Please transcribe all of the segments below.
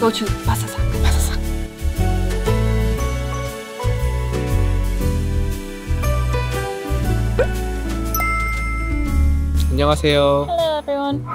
Gochu, basasak, basasak. 안녕하세요. Hello, everyone.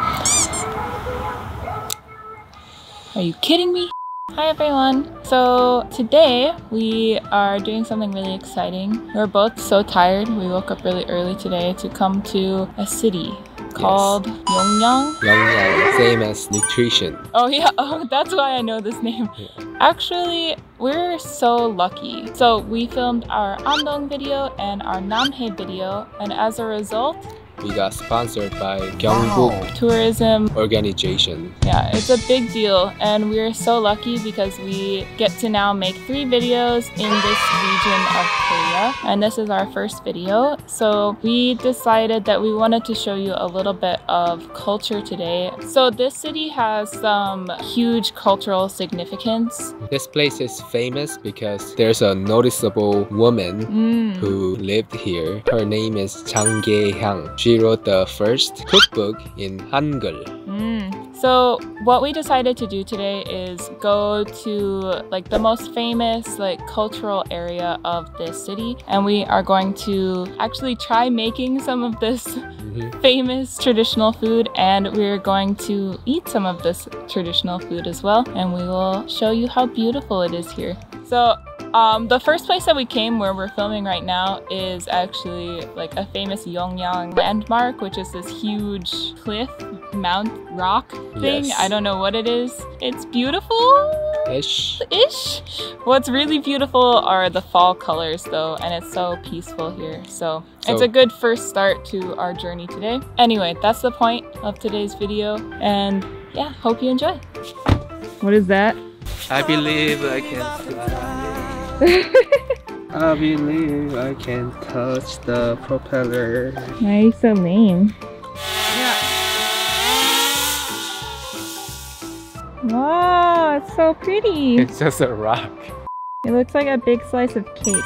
Are you kidding me? Hi everyone! So today we are doing something really exciting. We're both so tired. We woke up really early today to come to a city called Yeongyang. Yeongyang, same as nutrition. Oh yeah, oh, that's why I know this name. Yeah. Actually, we're so lucky. So we filmed our Andong video and our Namhae video, and as a result, we got sponsored by Gyeongbuk Tourism Organization. Yeah, it's a big deal, and we're so lucky because we get to now make 3 videos in this region of Korea, and this is our first video. So we decided that we wanted to show you a little bit of culture today. So this city has some huge cultural significance. This place is famous because there's a noticeable woman who lived here. Her name is Jang Gye-hyeong. She wrote the first cookbook in Hangul. So what we decided to do today is go to like the most famous cultural area of this city, and we are going to actually try making some of this famous traditional food, and we're going to eat some of this traditional food as well, and we will show you how beautiful it is here. So the first place that we came, where we're filming right now, is actually like a famous Yeongyang landmark, which is this huge cliff, mount, rock thing. Yes. I don't know what it is. It's beautiful-ish. What's really beautiful are the fall colors though, and it's so peaceful here. So it's a good first start to our journey today. Anyway, that's the point of today's video, and yeah, hope you enjoy. What is that? I believe I can fly. I believe I can touch the propeller. Why are you so lame? Yeah. Wow, it's so pretty. It's just a rock. It looks like a big slice of cake.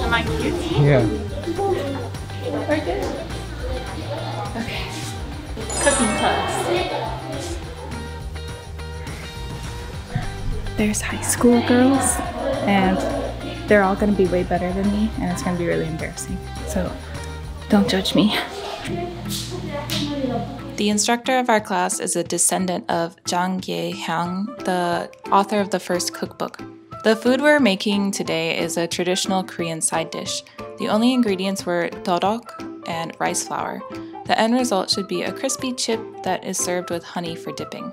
Am I cute? Yeah. Very good. Okay. Cooking class. There's high school girls, and they're all going to be way better than me, and it's going to be really embarrassing. So don't judge me. The instructor of our class is a descendant of Jang Gye-hyeong, the author of the first cookbook. The food we're making today is a traditional Korean side dish. The only ingredients were deodeok and rice flour. The end result should be a crispy chip that is served with honey for dipping.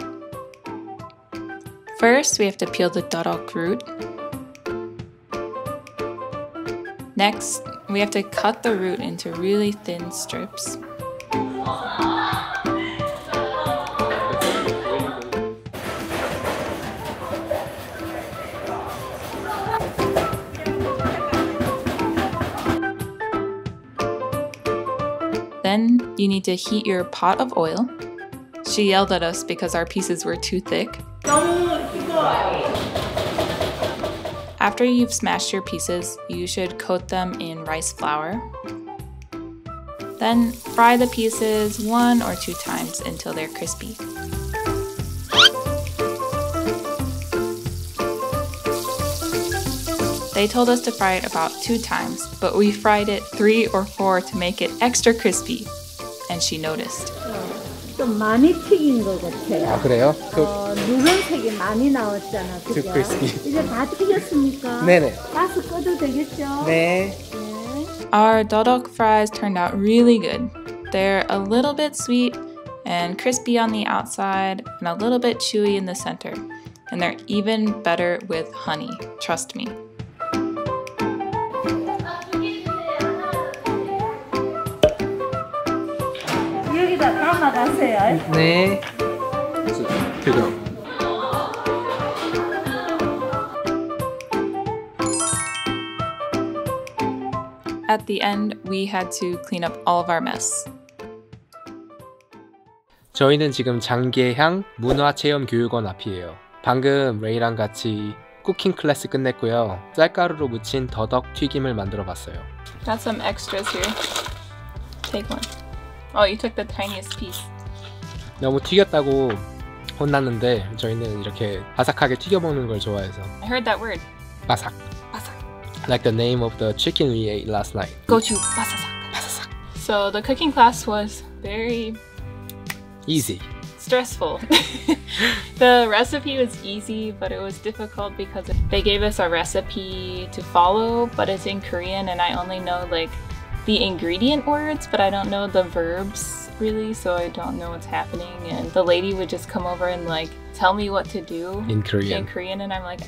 First, we have to peel the deodeok root. Next, we have to cut the root into really thin strips. Then you need to heat your pot of oil. She yelled at us because our pieces were too thick. After you've smashed your pieces, you should coat them in rice flour. Then fry the pieces 1 or 2 times until they're crispy. They told us to fry it about 2 times, but we fried it 3 or 4 to make it extra crispy, and she noticed. 좀 많이 튀긴 것 같아요. 아 그래요? 누런색이 많이 나왔잖아. 그죠? Too crispy. 이제 다 튀겼습니까? 네네. 가스 꺼도 되겠죠? 네. Our deodeok fries turned out really good. They're a little bit sweet, and crispy on the outside and a little bit chewy in the center. And they're even better with honey, trust me. 네. At the end, we had to clean up all of our mess. 저희는 지금 장계향 문화체험교육원 앞이에요. 방금 레이랑 같이 쿠킹 클래스 끝냈고요. 쌀가루로 묻힌 더덕 튀김을 만들어봤어요. Got some extras here. Take one. Oh, you took the tiniest piece. 너무 튀겼다고 혼났는데 저희는 이렇게 바삭하게 튀겨 먹는 걸 좋아해서. I heard that word. 바삭. 바삭. Like the name of the chicken we ate last night. Gochu basasak. Basasak. So the cooking class was very easy. Stressful. The recipe was easy, but it was difficult because they gave us a recipe to follow, but it's in Korean and I only know like the ingredient words, but I don't know the verbs really, so I don't know what's happening. And the lady would just come over and like tell me what to do in Korean. And I'm like,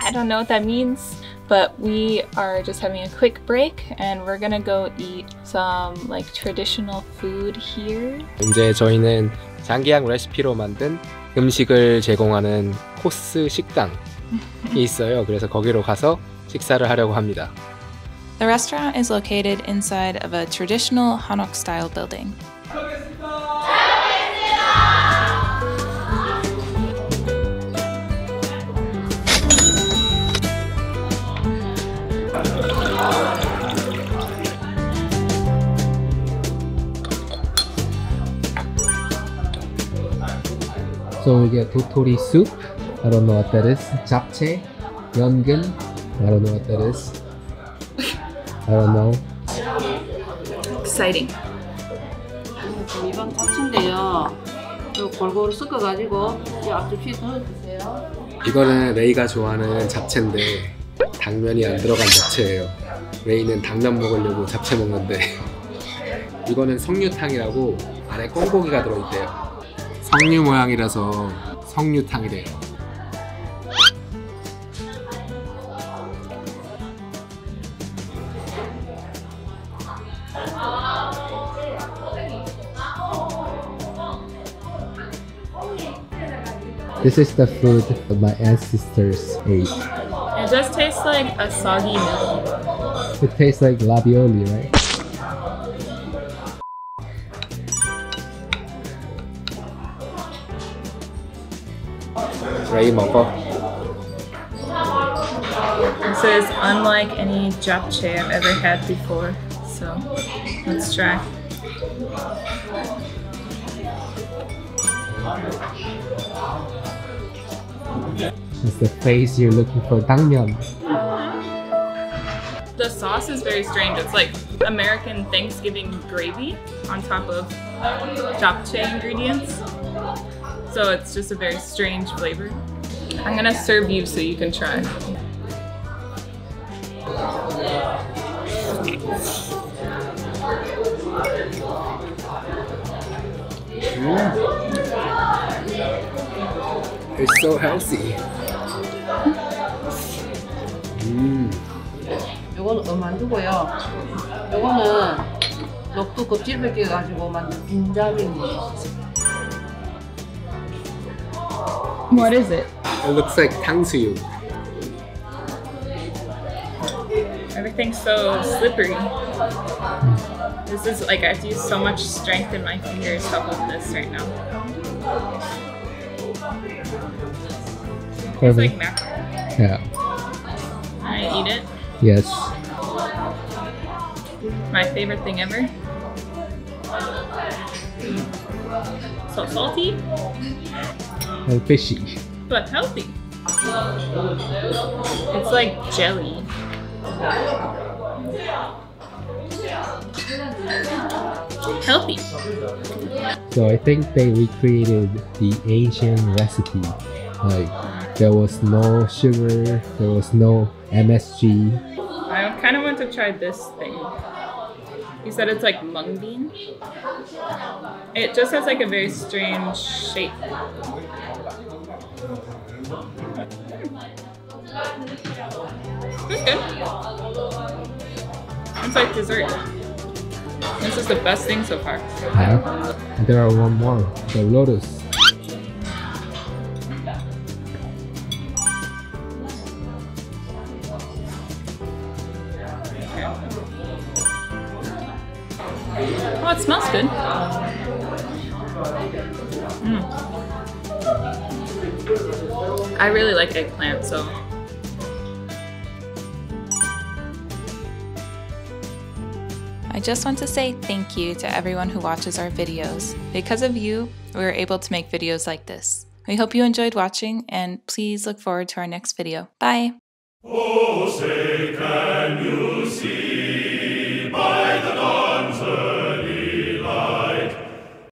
I don't know what that means. But we are just having a quick break and we're gonna go eat some like traditional food here. 이제 저희는 장기향 레시피로 만든 음식을 제공하는 코스 식당이 있어요. 그래서 거기로 가서 식사를 하려고 합니다. The restaurant is located inside of a traditional Hanok style building. So we get dotori soup, I don't know what that is. Japchae, yeongeun, I don't know what that is. I don't know. Exciting. 이방 잡채인데요. 또 골고루 섞어가지고 이 앞접시에 넣어주세요. 이거는 레이가 좋아하는 잡채인데 당면이 안 들어간 잡채예요. 레이는 당면 먹으려고 잡채 먹는데 이거는 석류탕이라고 안에 꽁고기가 들어있대요. 석류 모양이라서 석류탕이래요. This is the food of my ancestors ate. It just tastes like a soggy milk. It tastes like ravioli, right? Ray 먹어. This is unlike any japchae I've ever had before, so let's try. It's the face you're looking for, dangmyeon. The sauce is very strange. It's like American Thanksgiving gravy on top of japchae ingredients. So it's just a very strange flavor. I'm gonna serve you so you can try. Mm. It's so healthy. 이건 만두고요. 이거는 녹두 껍질을 깨가지고 만든 빈자빈이에요. What is it? It looks like tangsuyu. Everything's so slippery. This is like, I've used so much strength in my fingers to hold this right now. It's like mackerel. Yeah. Can I eat it? Yes. My favorite thing ever. So salty. And fishy. But healthy. It's like jelly. Healthy. So I think they recreated the ancient recipe. Like, there was no sugar, there was no MSG. I kind of want to try this thing. You said it's like mung bean? It just has like a very strange shape. It's good. It's like dessert. This is the best thing so far. Yeah. There are one more, the lotus. Oh, it smells good. Mm. I really like eggplant, so. I just want to say thank you to everyone who watches our videos. Because of you, we were able to make videos like this. We hope you enjoyed watching, and please look forward to our next video. Bye! Oh, say can you see?